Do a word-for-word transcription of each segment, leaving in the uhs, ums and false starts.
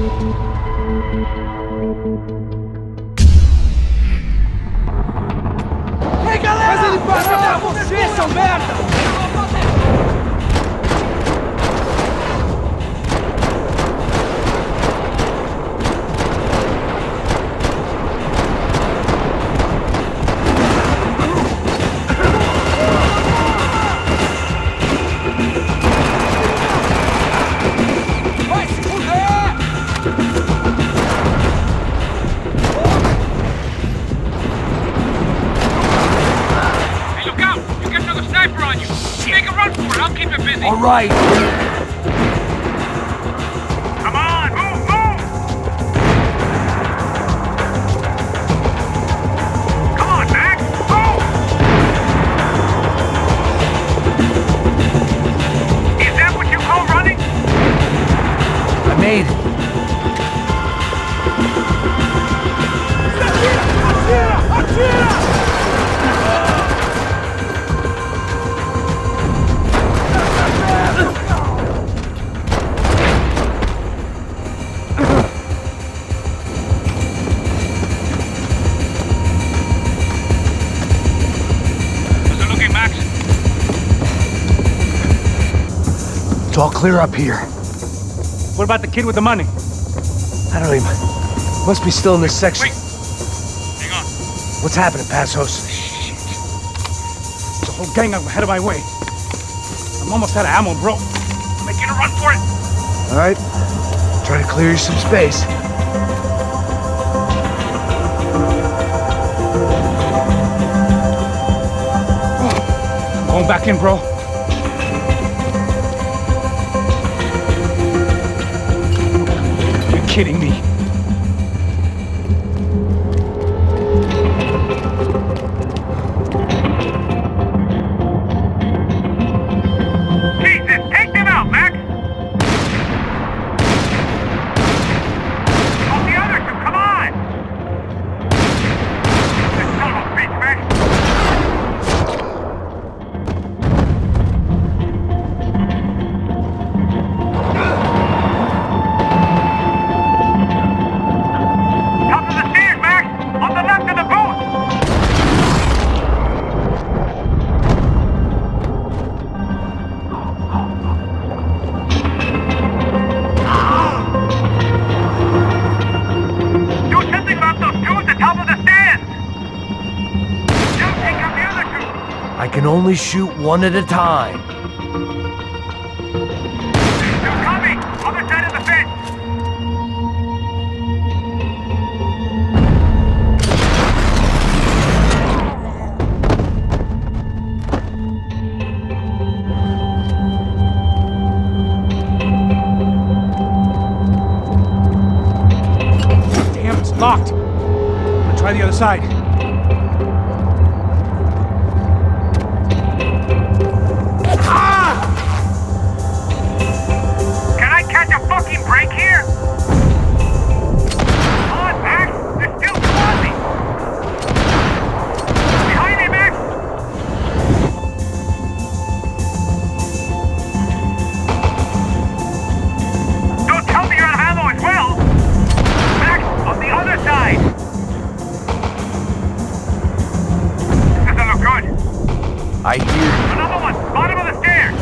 Ei, galera! Mas ele passa pra você, seu merda! All right. Come on, move, move. Come on, Max, move. Is that what you call running? I made it. Atira, atira, atira! It's all clear up here. What about the kid with the money? I don't even... Must be still in this section. Wait! Hang on. What's happening, Passos? Shit. There's a whole gang ahead of my way. I'm almost out of ammo, bro. I'm making a run for it. All right. Try to clear you some space. I'm going back in, bro. Kidding me. I can only shoot one at a time. They're coming! Other side of the fence! Damn, it's locked! I'm gonna try the other side. I hear you. Another one! Bottom of the stairs!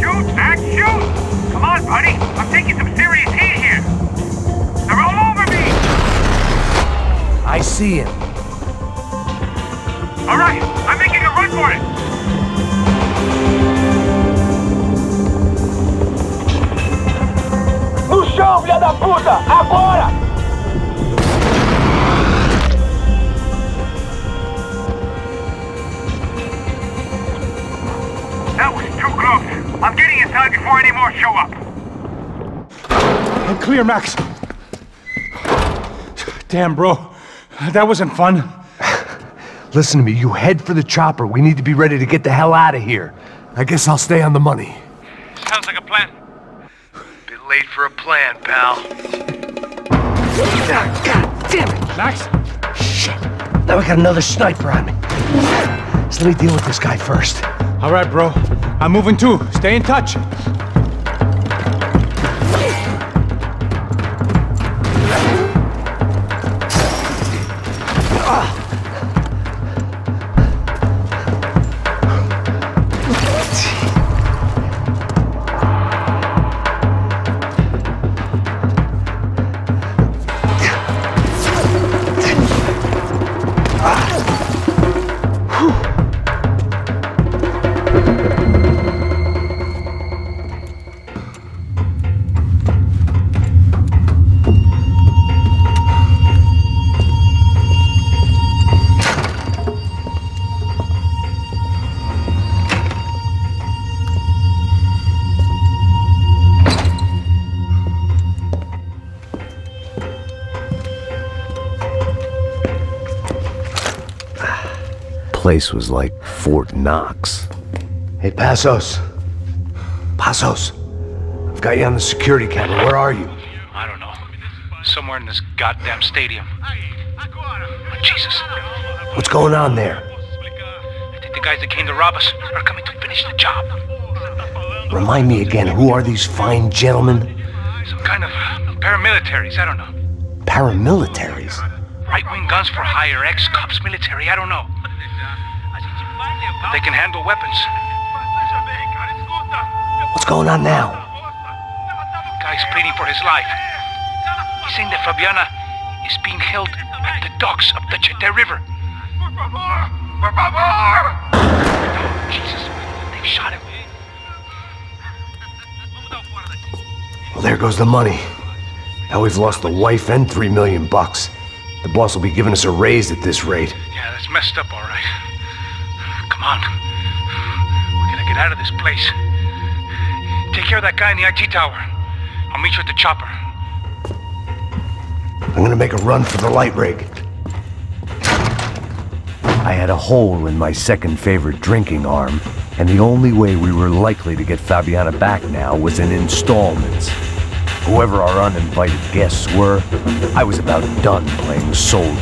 Shoot, Max, shoot! Come on, buddy! I'm taking some serious heat here! They're all over me! I see him. Alright, I'm making a run for it! No chão, filha da puta! Agora! I'm getting inside before any more show up. I'm clear, Max. Damn, bro. That wasn't fun. Listen to me, you head for the chopper. We need to be ready to get the hell out of here. I guess I'll stay on the money. Sounds like a plan. Bit late for a plan, pal. Ah, God damn it! Max? Shit. Now I got another sniper on me. So let me deal with this guy first. All right, bro. I'm moving too. Stay in touch. place was like Fort Knox. Hey, Passos. Passos. I've got you on the security camera. Where are you? I don't know. Somewhere in this goddamn stadium. Oh, Jesus. What's going on there? I think the guys that came to rob us are coming to finish the job. Remind me again, who are these fine gentlemen? Some kind of paramilitaries, I don't know. Paramilitaries? Right-wing guns for hire, ex-cops, military, I don't know. But they can handle weapons. What's going on now? Guy's pleading for his life. He's saying that Fabiana is being held at the docks up the Chete River. Oh, Jesus, they've shot him. Well, there goes the money. Now we've lost the wife and three million bucks. The boss will be giving us a raise at this rate. Yeah, that's messed up, all right. Come on. We're gonna get out of this place. Take care of that guy in the I T tower. I'll meet you at the chopper. I'm gonna make a run for the light rig. I had a hole in my second favorite drinking arm, and the only way we were likely to get Fabiana back now was in installments. Whoever our uninvited guests were, I was about done playing soldiers.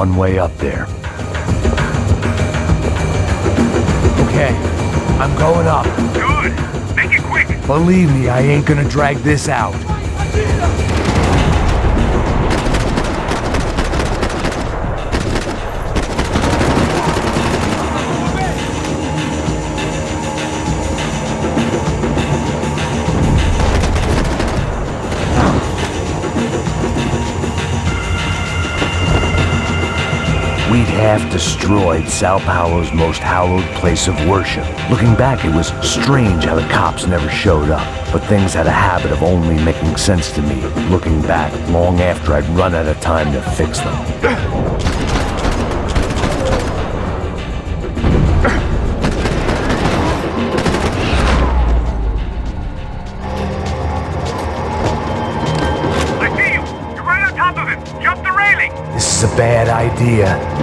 One way up there. Okay, I'm going up. Good. Make it quick. Believe me, I ain't gonna drag this out. We'd half-destroyed Sao Paulo's most hallowed place of worship. Looking back, it was strange how the cops never showed up, but things had a habit of only making sense to me, looking back long after I'd run out of time to fix them. It's a bad idea.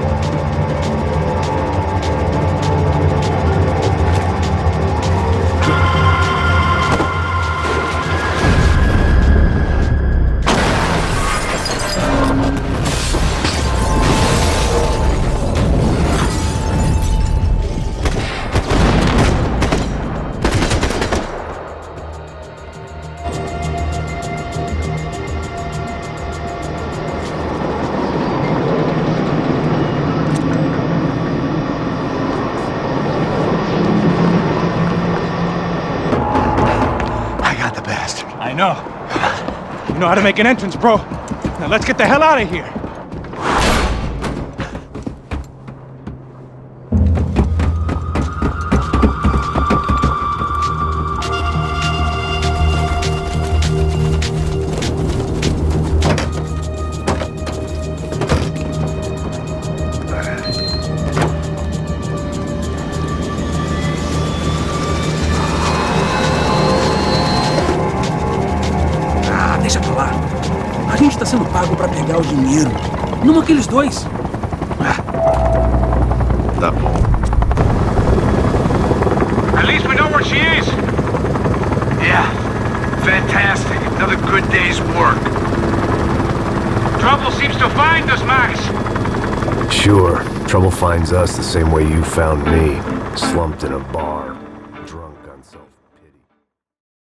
No. You know how to make an entrance, bro. Now let's get the hell out of here. A gente está sendo pago para pegar o dinheiro. Não aqueles dois. Ah. Tá bom. At least we know where she is. Yeah. Fantastic. Another good day's work. Trouble seems to find us, Max. Sure. Trouble finds us the same way you found me, slumped in a bar, drunk on self.